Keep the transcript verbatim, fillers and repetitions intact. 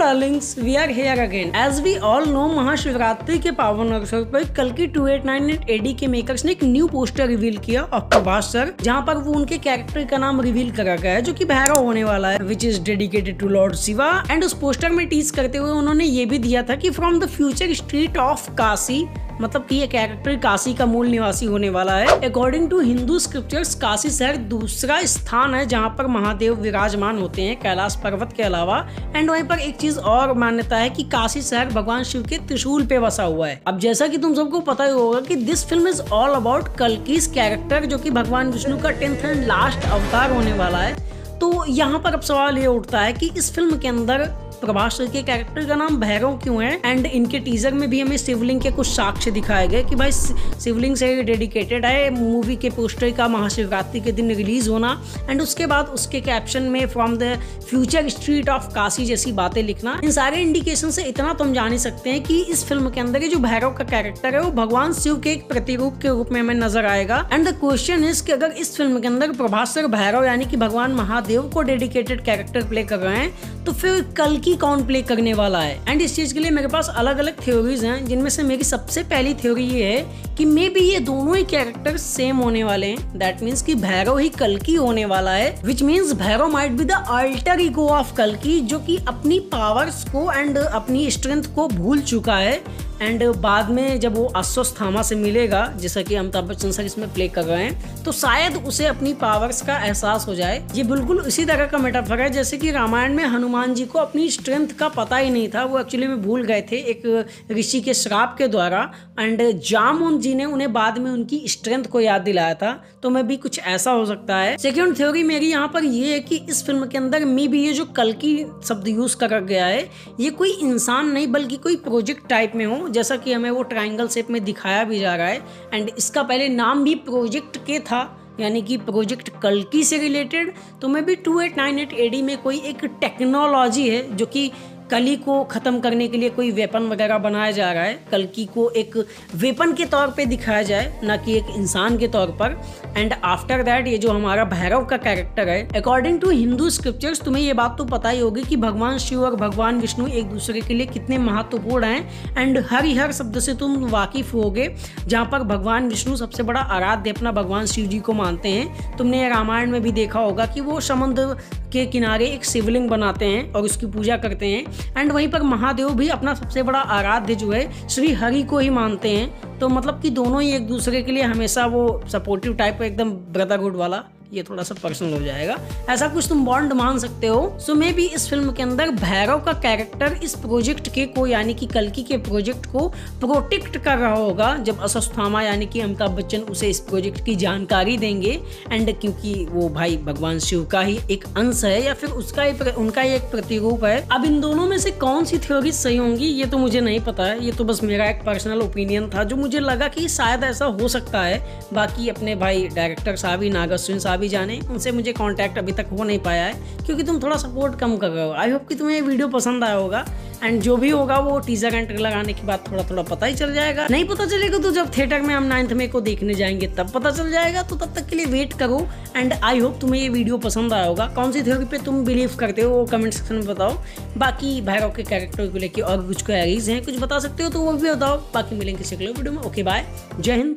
darlings, we are here again. As we all know, Mahashivratri के पावन अवसर पर कल्की अट्ठाईस सौ अट्ठानवे एडी के मेकर्स ने एक न्यू पोस्टर रिवील किया ऑफ प्रभास सर, जहाँ पर वो उनके कैरेक्टर का नाम रिवील करा गया है जो कि भैरव होने वाला है, which is dedicated to lord Shiva. And उस पोस्टर में टीज करते हुए उन्होंने ये भी दिया था कि from the future street of Kashi, मतलब कि ये कैरेक्टर काशी का मूल निवासी होने वाला है। According to Hindu scriptures, Kashi शहर दूसरा स्थान है जहाँ पर महादेव विराजमान होते हैं कैलाश पर्वत के अलावा। एंड वहीं पर एक चीज और मान्यता है कि काशी शहर भगवान शिव के त्रिशूल पे बसा हुआ है। अब जैसा कि तुम सबको पता ही होगा कि this film is all about Kalki's character जो कि भगवान विष्णु का टेंथ एंड लास्ट अवतार होने वाला है। तो यहाँ पर अब सवाल ये उठता है कि इस फिल्म के अंदर प्रभास सर के कैरेक्टर का नाम भैरव क्यों है? एंड इनके टीजर में भी हमें शिवलिंग के कुछ साक्ष्य दिखाए गए कि भाई शिवलिंग से डेडिकेटेड है मूवी के पोस्टर का महाशिवरात्रि के दिन रिलीज होना। एंड उसके बाद उसके कैप्शन में from the future street of Kashi जैसी बातें लिखना। इन सारे इंडिकेशन से इतना तो हम जान ही सकते हैं कि इस फिल्म के अंदर जो भैरव का कैरेक्टर है वो भगवान शिव के एक प्रतिरूप के रूप में हमें नजर आएगा। एंड द क्वेश्चन इज कि अगर इस फिल्म के अंदर प्रभास सर भैरव यानी कि भगवान महादेव को डेडिकेटेड कैरेक्टर प्ले कर रहे हैं तो फिर कल्कि कौन प्ले करने वाला है? एंड इस चीज के लिए मेरे पास अलग अलग थ्योरीज हैं, जिनमें से मेरी सबसे पहली थ्योरी ये है कि मे बी ये दोनों ही कैरेक्टर सेम होने वाले हैं। दैट मींस कि भैरव ही कल्की होने वाला है, which means Bhairav might be the alter ego of कल्की जो कि अपनी पावर्स को एंड अपनी स्ट्रेंथ को भूल चुका है। एंड बाद में जब वो अश्वस्थामा से मिलेगा, जैसा कि अमिताभ बच्चन सर इसमें प्ले कर रहे हैं, तो शायद उसे अपनी पावर्स का एहसास हो जाए। ये बिल्कुल उसी तरह का मेटाफर है जैसे कि रामायण में हनुमान जी को अपनी स्ट्रेंथ का पता ही नहीं था, वो एक्चुअली में भूल गए थे एक ऋषि के श्राप के द्वारा। एंड जामुन जी ने उन्हें बाद में उनकी स्ट्रेंथ को याद दिलाया था, तो मैं भी कुछ ऐसा हो सकता है। सेकेंड थ्योरी मेरी यहाँ पर ये है कि इस फिल्म के अंदर मे भी ये जो कल्की शब्द यूज करा गया है ये कोई इंसान नहीं बल्कि कोई प्रोजेक्ट टाइप में हो, जैसा कि हमें वो ट्रायंगल शेप में दिखाया भी जा रहा है। एंड इसका पहले नाम भी प्रोजेक्ट के था, यानी कि प्रोजेक्ट कल्की से रिलेटेड। तो मे बी अट्ठाईस सौ अट्ठानवे एडी में कोई एक टेक्नोलॉजी है जो कि कली को ख़त्म करने के लिए कोई वेपन वगैरह बनाया जा रहा है, कल्की को एक वेपन के तौर पे दिखाया जाए ना कि एक इंसान के तौर पर। एंड आफ्टर दैट ये जो हमारा भैरव का कैरेक्टर है, अकॉर्डिंग टू हिंदू स्क्रिप्चर्स तुम्हें ये बात तो पता ही होगी कि भगवान शिव और भगवान विष्णु एक दूसरे के लिए कितने महत्वपूर्ण हैं। एंड हरिहर शब्द से तुम वाकिफ होगे, जहाँ पर भगवान विष्णु सबसे बड़ा आराध्य अपना भगवान शिव जी को मानते हैं। तुमने रामायण में भी देखा होगा कि वो समुद्र के किनारे एक शिवलिंग बनाते हैं और उसकी पूजा करते हैं। एंड वहीं पर महादेव भी अपना सबसे बड़ा आराध्य जो है श्री हरि को ही मानते हैं। तो मतलब कि दोनों ही एक दूसरे के लिए हमेशा वो सपोर्टिव टाइप, एकदम ब्रदरहुड वाला। ये थोड़ा सा पर्सनल हो जाएगा, ऐसा कुछ तुम बॉन्ड मान सकते हो। सो मे बी इस फिल्म के अंदर भैरव का कैरेक्टर इस प्रोजेक्ट के को यानी कि कल्की के प्रोजेक्ट को प्रोटेक्ट कर रहा होगा, जब अश्वस्थामा यानी कि अमिताभ बच्चन उसे इस प्रोजेक्ट की जानकारी देंगे। एंड क्योंकि वो भाई भगवान शिव का ही एक अंश है या फिर उसका ही प्र, उनका ही एक प्रतिरूप है। अब इन दोनों में से कौन सी थ्योरी सही होंगी ये तो मुझे नहीं पता है, ये तो बस मेरा एक पर्सनल ओपिनियन था जो मुझे लगा कि शायद ऐसा हो सकता है। बाकी अपने भाई डायरेक्टर साहब ही, नाग अश्विन साहब भी जाने, उनसे मुझे कांटेक्ट अभी तक हो नहीं पाया है क्योंकि तुम थोड़ा सपोर्ट कम कर रहे हो। आई होप कि तुम्हें ये वीडियो पसंद आया होगा। एंड जो भी होगा वो टीजर एंड ट्रेलर आने के बाद थोड़ा थोड़ा पता ही चल जाएगा। नहीं पता चलेगा तो जब थिएटर में हम नाइन्थ में को देखने जाएंगे तब पता चल जाएगा। तो तब तक के लिए वेट करो। एंड आई होप तुम्हें ये वीडियो पसंद आया होगा। कौन सी थ्योरी पे तुम बिलीव करते हो वो कमेंट सेक्शन में बताओ। बाकी भैरव के कैरेक्टर को लेकर और कुछ क्वेरीज हैं, कुछ बता सकते हो तो वो भी बताओ। बाकी मिलेंगे किसी अगले वीडियो में। ओके बाय, जय हिंद।